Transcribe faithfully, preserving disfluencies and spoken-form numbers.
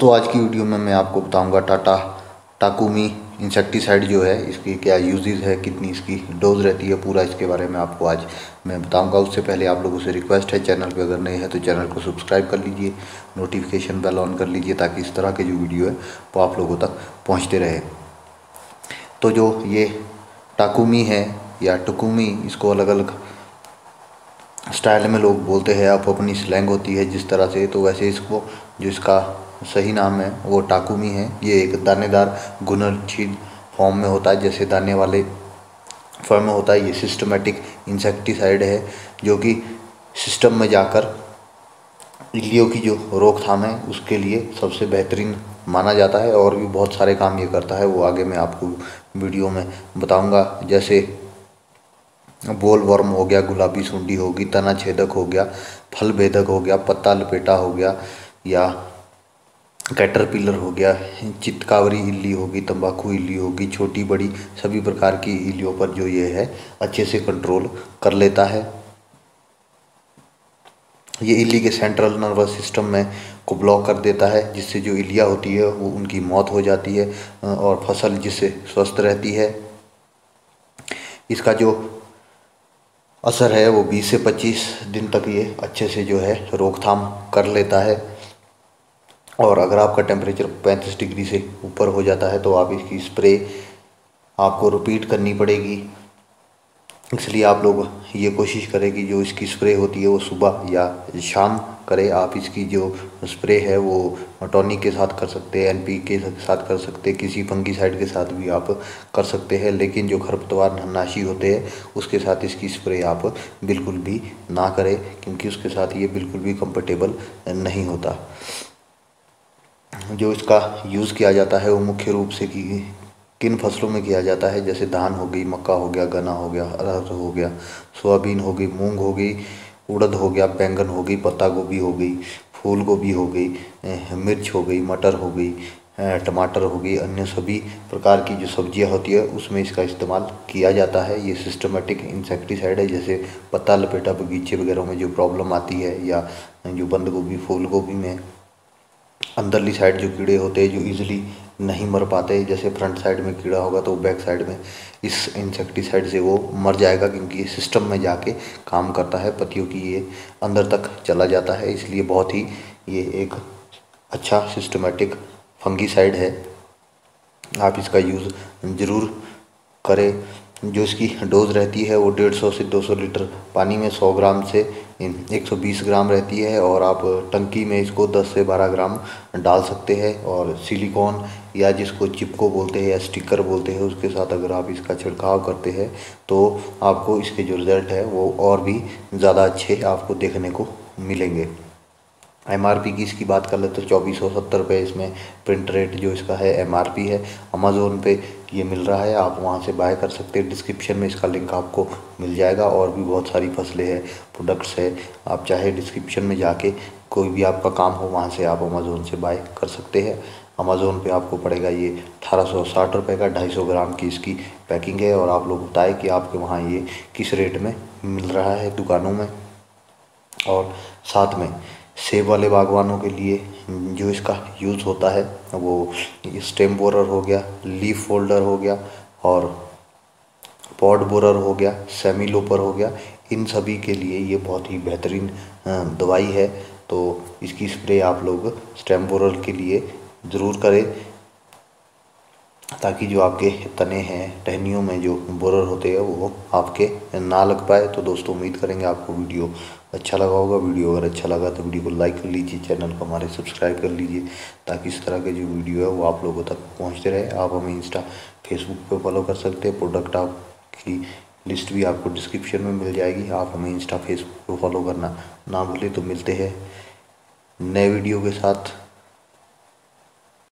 दोस्तों आज की वीडियो में मैं आपको बताऊंगा टाटा टाकुमी इंसेक्टिसाइड जो है इसकी क्या यूजेस है, कितनी इसकी डोज रहती है, पूरा इसके बारे में आपको आज मैं बताऊंगा। उससे पहले आप लोगों से रिक्वेस्ट है, चैनल पे अगर नए हैं तो चैनल को सब्सक्राइब कर लीजिए, नोटिफिकेशन बेल ऑन कर लीजिए ताकि इस तरह के जो वीडियो है वो आप लोगों तक पहुँचते रहे। तो जो ये टाकुमी है या टकुमी, इसको अलग अलग स्टाइल में लोग बोलते हैं, आप अपनी स्लैंग होती है जिस तरह से, तो वैसे इसको जो इसका सही नाम है वो टाकुमी है। ये एक दानेदार घुलनशील फॉर्म में होता है, जैसे दाने वाले फॉर्म में होता है। ये सिस्टमेटिक इंसेक्टिसाइड है जो कि सिस्टम में जाकर इल्लियों की जो रोकथाम है उसके लिए सबसे बेहतरीन माना जाता है और भी बहुत सारे काम ये करता है, वो आगे मैं आपको वीडियो में बताऊँगा। जैसे बोल वर्म हो गया, गुलाबी सूंडी होगी, तना छेदक हो गया, फल भेदक हो गया, पत्ता लपेटा हो गया या कैटरपिलर हो गया, चितकावरी इल्ली होगी, तंबाकू इल्ली होगी, छोटी बड़ी सभी प्रकार की इल्लियों पर जो ये है अच्छे से कंट्रोल कर लेता है। ये इल्ली के सेंट्रल नर्वस सिस्टम में को ब्लॉक कर देता है, जिससे जो इल्लियाँ होती है वो उनकी मौत हो जाती है और फसल जिससे स्वस्थ रहती है। इसका जो असर है वो बीस से पच्चीस दिन तक ये अच्छे से जो है रोकथाम कर लेता है और अगर आपका टेम्परेचर पैंतीस डिग्री से ऊपर हो जाता है तो आप इसकी स्प्रे आपको रिपीट करनी पड़ेगी। इसलिए आप लोग ये कोशिश करें कि जो इसकी स्प्रे होती है वो सुबह या शाम करें। आप इसकी जो स्प्रे है वो टॉनिक के साथ कर सकते हैं, एनपीके के साथ कर सकते हैं, किसी फंगीसाइड के साथ भी आप कर सकते हैं, लेकिन जो खरपतवार नाशी होते हैं उसके साथ इसकी स्प्रे आप बिल्कुल भी ना करें क्योंकि उसके साथ ये बिल्कुल भी कंफर्टेबल नहीं होता। जो इसका यूज़ किया जाता है वो मुख्य रूप से कि किन फसलों में किया जाता है, जैसे धान हो गई, मक्का हो गया, गन्ना हो गया, अरहर हो गया, सोयाबीन हो गई, मूंग हो गई, उड़द हो गया, बैंगन हो गई, पत्ता गोभी हो गई, फूल गोभी हो गई, मिर्च हो गई, मटर हो गई, टमाटर हो गई, अन्य सभी प्रकार की जो सब्जियां होती है उसमें इसका इस्तेमाल किया जाता है। ये सिस्टमेटिक इंसेक्टिसाइड है। जैसे पत्ता लपेटा बगीचे वगैरह में जो प्रॉब्लम आती है या जो बंद गोभी फूल गोभी में अंदरली साइड जो कीड़े होते हैं जो ईजिली नहीं मर पाते, जैसे फ्रंट साइड में कीड़ा होगा तो बैक साइड में इस इंसेक्टिसाइड से वो मर जाएगा क्योंकि ये सिस्टम में जाके काम करता है, पत्तियों की ये अंदर तक चला जाता है। इसलिए बहुत ही ये एक अच्छा सिस्टमेटिक फंगीसाइड है, आप इसका यूज़ ज़रूर करें। जो इसकी डोज रहती है वो डेढ़ सौ से दो सौ लीटर पानी में सौ ग्राम से एक सौ बीस ग्राम रहती है और आप टंकी में इसको दस से बारह ग्राम डाल सकते हैं और सिलिकॉन या जिसको चिपको बोलते हैं या स्टिकर बोलते हैं उसके साथ अगर आप इसका छिड़काव करते हैं तो आपको इसके जो रिज़ल्ट है वो और भी ज़्यादा अच्छे आपको देखने को मिलेंगे। एमआरपी की इसकी बात कर ले तो चौबीस सौ सत्तर रुपये इसमें प्रिंट रेट जो इसका है एमआरपी है। अमेज़ोन पे ये मिल रहा है, आप वहाँ से बाय कर सकते हैं, डिस्क्रिप्शन में इसका लिंक आपको मिल जाएगा। और भी बहुत सारी फसलें हैं, प्रोडक्ट्स है, आप चाहे डिस्क्रिप्शन में जाके कोई भी आपका काम हो वहाँ से आप अमेज़ोन से बाय कर सकते हैं। अमेज़ोन पे आपको पड़ेगा ये अठारह सौ साठ रुपये का, ढाई सौ ग्राम की इसकी पैकिंग है और आप लोग बताएं कि आपके वहाँ ये किस रेट में मिल रहा है दुकानों में। और साथ में सेब वाले बागवानों के लिए जो इसका यूज़ होता है वो स्टेम बोरर हो गया, लीफ फोल्डर हो गया और पॉड बोरर हो गया, सेमी लोपर हो गया, इन सभी के लिए ये बहुत ही बेहतरीन दवाई है। तो इसकी स्प्रे आप लोग स्टेम बोरर के लिए ज़रूर करें ताकि जो आपके तने हैं, टहनियों में जो बोरर होते हैं वो आपके ना लग पाए। तो दोस्तों उम्मीद करेंगे आपको वीडियो अच्छा लगा होगा। वीडियो अगर अच्छा लगा तो वीडियो को लाइक कर लीजिए, चैनल को हमारे सब्सक्राइब कर लीजिए ताकि इस तरह के जो वीडियो है वो आप लोगों तक पहुंचते रहे। आप हमें इंस्टा फेसबुक पे फॉलो कर सकते हैं, प्रोडक्ट आपकी लिस्ट भी आपको डिस्क्रिप्शन में मिल जाएगी। आप हमें इंस्टा फेसबुक पर फॉलो करना ना भूलें। तो मिलते हैं नए वीडियो के साथ।